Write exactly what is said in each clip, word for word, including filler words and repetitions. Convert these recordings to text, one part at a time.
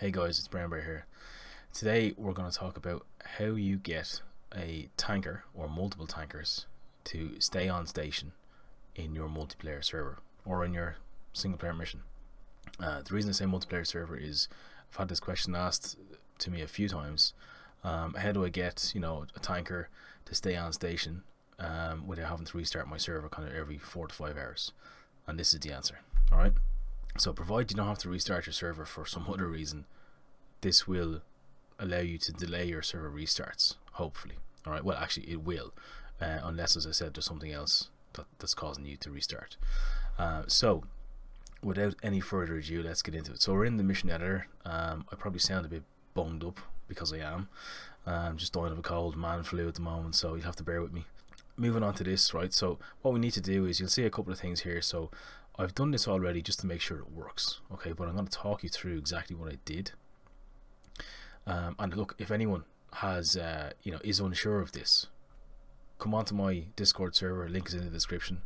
Hey guys, it's Brown Bear here. Today we're going to talk about how you get a tanker or multiple tankers to stay on station in your multiplayer server or in your single player mission. Uh, the reason I say multiplayer server is I've had this question asked to me a few times. Um, how do I get, you know, a tanker to stay on station um, without having to restart my server kind of every four to five hours? And this is the answer. All right. So provided you don't have to restart your server for some other reason, this will allow you to delay your server restarts, hopefully. Alright, well actually it will, uh, unless, as I said, there's something else that, that's causing you to restart. Uh, so without any further ado, let's get into it. So we're in the Mission Editor. um, I probably sound a bit boned up because I am. I'm just dying of a cold, man flu at the moment, so you'll have to bear with me. Moving on to this, right, so what we need to do is, you'll see a couple of things here, so I've done this already just to make sure it works, okay, but I'm going to talk you through exactly what I did. Um, and look, if anyone has, uh, you know, is unsure of this, come onto my Discord server, link is in the description,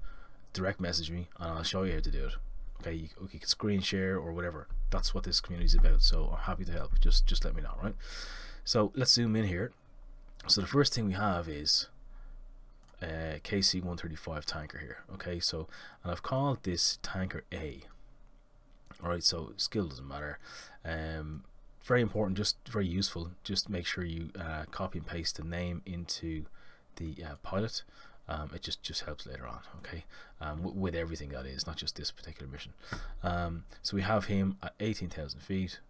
direct message me and I'll show you how to do it, okay, you, you can screen share or whatever, that's what this community is about, so I'm happy to help, just, just let me know, right. So let's zoom in here. So the first thing we have is Uh, K C one thirty-five tanker here, okay, so, and I've called this tanker A. Alright, so skill doesn't matter. Um, very important, just very useful, just make sure you uh, copy and paste the name into the uh, pilot. Um, it just just helps later on, okay, um, w with everything, that is, not just this particular mission. Um, so we have him at eighteen thousand feet,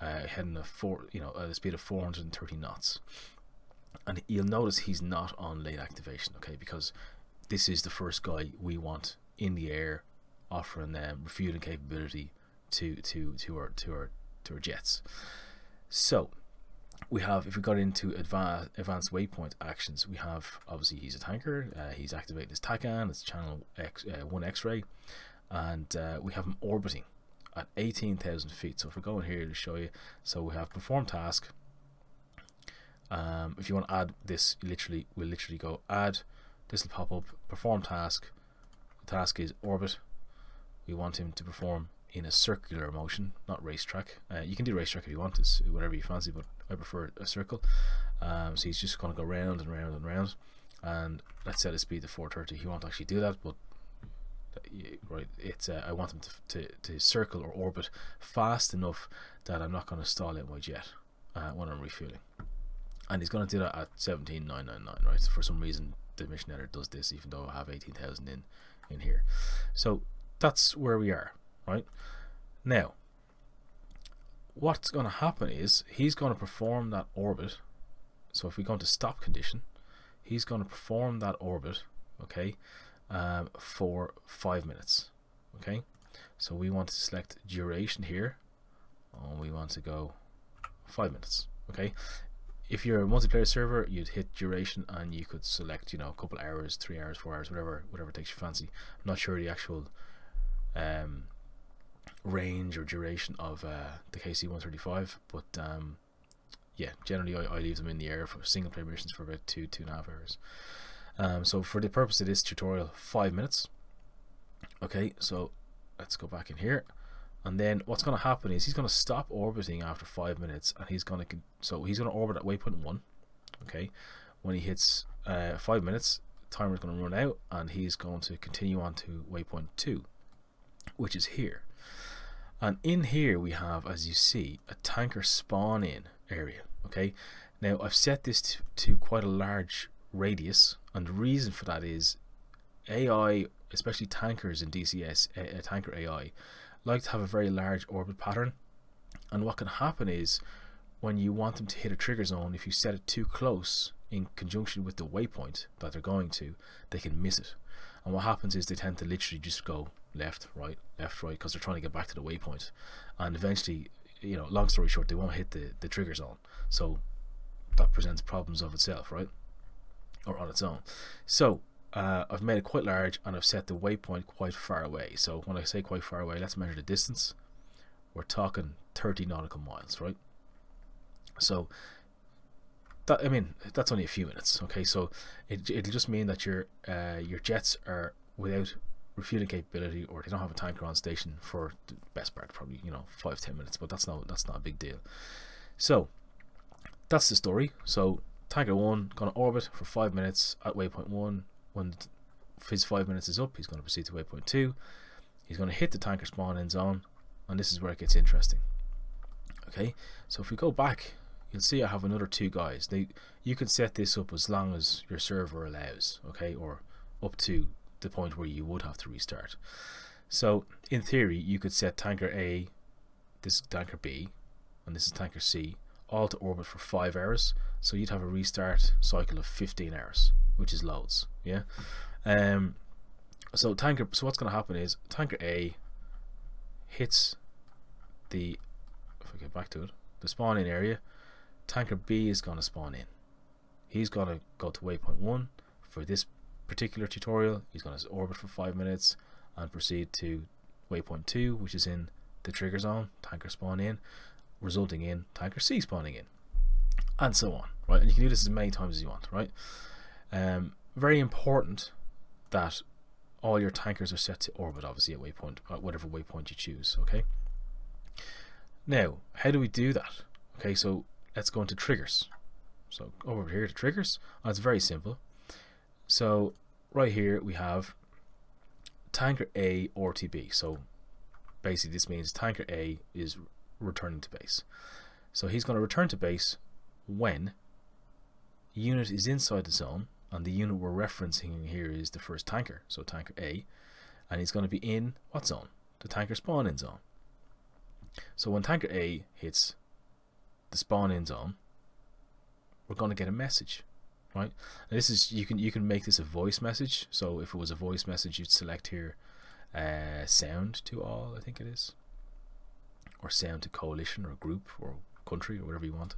uh, heading a four, you know, at a speed of four hundred thirty knots. And you'll notice he's not on late activation, okay, because this is the first guy we want in the air, offering um, refueling capability to to to our to our to our jets. So we have, if we got into advanced advanced waypoint actions, we have obviously he's a tanker. Uh, he's activated his TACAN, it's channel X, uh, one X-ray, and uh, we have him orbiting at eighteen thousand feet. So if we go in here to show you, so we have perform task. Um, if you want to add this, literally, we'll literally go add, this will pop up, perform task, the task is orbit, we want him to perform in a circular motion, not racetrack. Uh, you can do racetrack if you want, it's whatever you fancy, but I prefer a circle. Um, so he's just going to go round and round and round, and let's set his speed to four thirty, he won't actually do that, but right, it's uh, I want him to, to, to circle or orbit fast enough that I'm not going to stall out my jet uh, when I'm refueling. And he's going to do that at seventeen nine ninety-nine, right? So for some reason, the Mission Editor does this, even though I have eighteen thousand in, in here. So that's where we are, right? Now, what's going to happen is he's going to perform that orbit. So if we go into stop condition, he's going to perform that orbit, okay, um, for five minutes, okay? So we want to select duration here, and we want to go five minutes, okay? If you're a multiplayer server, you'd hit duration and you could select, you know, a couple hours, three hours, four hours, whatever, whatever takes your fancy. I'm not sure the actual um, range or duration of uh, the K C one thirty-five, but um, yeah, generally I, I leave them in the air for single player missions for about two, two and a half hours. Um, so for the purpose of this tutorial, five minutes. Okay, so let's go back in here. And then what's going to happen is he's going to stop orbiting after five minutes, and he's going to so he's going to orbit at waypoint one. Okay, when he hits uh, five minutes, timer is going to run out, and he's going to continue on to waypoint two, which is here. And in here we have, as you see, a tanker spawn in area. Okay, now I've set this to, to quite a large radius, and the reason for that is A I, especially tankers in D C S, uh, tanker A I. Like to have a very large orbit pattern, and what can happen is when you want them to hit a trigger zone, if you set it too close in conjunction with the waypoint that they're going to, they can miss it, and what happens is they tend to literally just go left, right, left, right, because they're trying to get back to the waypoint, and eventually, you know, long story short, they won't hit the, the trigger zone, so that presents problems of itself, right, or on its own. So Uh, I've made it quite large, and I've set the waypoint quite far away. So when I say quite far away, let's measure the distance. We're talking thirty nautical miles, right? So that, I mean, that's only a few minutes, okay? So it, it'll just mean that your uh, your jets are without refueling capability, or they don't have a tanker on station for the best part, probably, you know, five ten minutes. But that's not that's not a big deal. So that's the story. So tanker one gonna orbit for five minutes at waypoint one. When his five minutes is up, he's gonna proceed to waypoint two. He's gonna hit the tanker spawn in zone, and this is where it gets interesting. Okay, so if we go back, you'll see I have another two guys. They you can set this up as long as your server allows, okay, or up to the point where you would have to restart. So in theory, you could set tanker A, this is tanker B, and this is tanker C, all to orbit for five hours. So you'd have a restart cycle of fifteen hours, which is loads. Yeah. Um. So tanker. So what's going to happen is tanker A hits the. If we get back to it, the spawning area. Tanker B is going to spawn in. He's going to go to waypoint one for this particular tutorial. He's going to orbit for five minutes and proceed to waypoint two, which is in the trigger zone. Tanker spawn in, resulting in tanker C spawning in, and so on, right? And you can do this as many times as you want, right? Um, very important that all your tankers are set to orbit, obviously, at waypoint, at whatever waypoint you choose, okay? Now, how do we do that? Okay, so let's go into triggers. So over here to triggers, and it's very simple. So right here we have tanker A R T B. So basically this means tanker A is returning to base. So he's going to return to base when unit is inside the zone, and the unit we're referencing here is the first tanker, so tanker A, and he's going to be in what zone? The tanker spawn in zone. So when tanker A hits the spawn in zone, we're going to get a message, right? And this is you can you can make this a voice message. So if it was a voice message, you'd select here uh, sound to all, I think it is, or sound to coalition or group or country or whatever you want,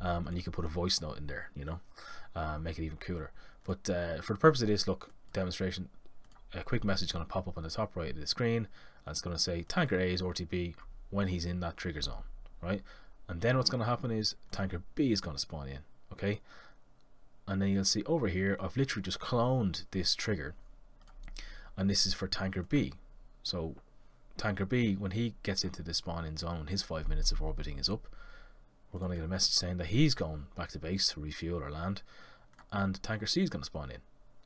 um, and you can put a voice note in there, you know, uh, make it even cooler. But uh, for the purpose of this look demonstration, a quick message is going to pop up on the top right of the screen, and it's going to say tanker A is R T B when he's in that trigger zone, right? And then what's going to happen is tanker B is going to spawn in, okay? And then you'll see over here I've literally just cloned this trigger, and this is for tanker B. So tanker B, when he gets into the spawn in zone, his five minutes of orbiting is up, we're going to get a message saying that he's going back to base to refuel or land, and tanker C is going to spawn in.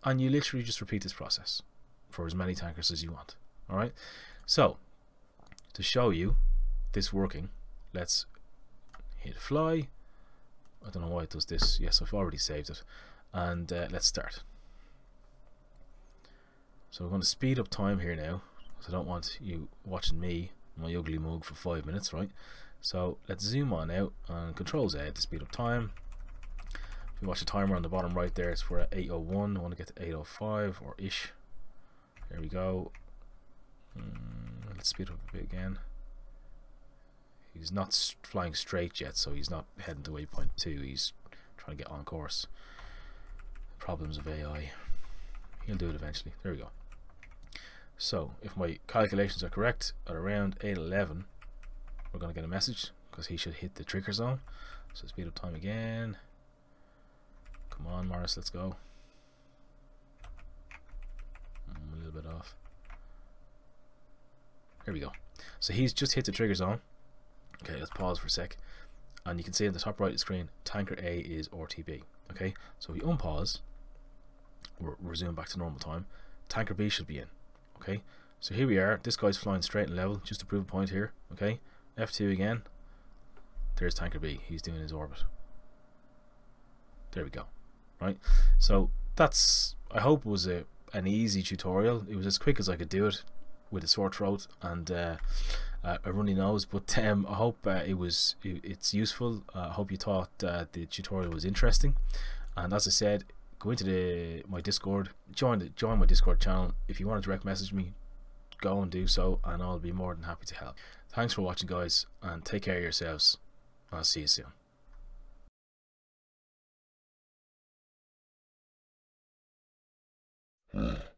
And you literally just repeat this process for as many tankers as you want. Alright, so to show you this working, let's hit fly. I don't know why it does this. Yes, I've already saved it. And uh, let's start. So we're going to speed up time here now, because I don't want you watching me, my ugly mug, for five minutes, right? So let's zoom on out and control Z to speed up time. If you watch the timer on the bottom right there, it's for eight oh one. I want to get to eight oh five or ish. There we go. Mm, let's speed up a bit again. He's not st flying straight yet, so he's not heading to waypoint two. He's trying to get on course. Problems of A I. He'll do it eventually. There we go. So if my calculations are correct, at around eight eleven, we're going to get a message because he should hit the trigger zone. So speed up time again. Come on, Morris, let's go. I'm a little bit off. Here we go. So he's just hit the trigger zone. Okay, let's pause for a sec. And you can see in the top right of the screen, tanker A is R T B. Okay, so we unpause. We're resume back to normal time. Tanker B should be in. Okay, so here we are. This guy's flying straight and level just to prove a point here. Okay, F two again. There's tanker B. He's doing his orbit. There we go. Right. So that's, I hope, was a an easy tutorial. It was as quick as I could do it with a sore throat and uh, a runny nose. But um, I hope uh, it was it, it's useful. Uh, I hope you thought uh, the tutorial was interesting. And as I said, go into the my Discord, join the join my Discord channel. If you want to direct message me, go and do so, and I'll be more than happy to help. Thanks for watching, guys, and take care of yourselves. I'll see you soon. Hmm.